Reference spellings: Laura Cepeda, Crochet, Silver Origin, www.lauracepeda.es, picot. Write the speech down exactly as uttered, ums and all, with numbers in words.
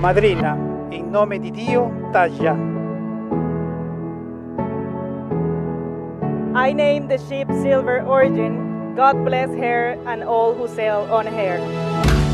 Madrina, in nome di Dio, taglia. I name the ship Silver Origin. God bless her and all who sail on her.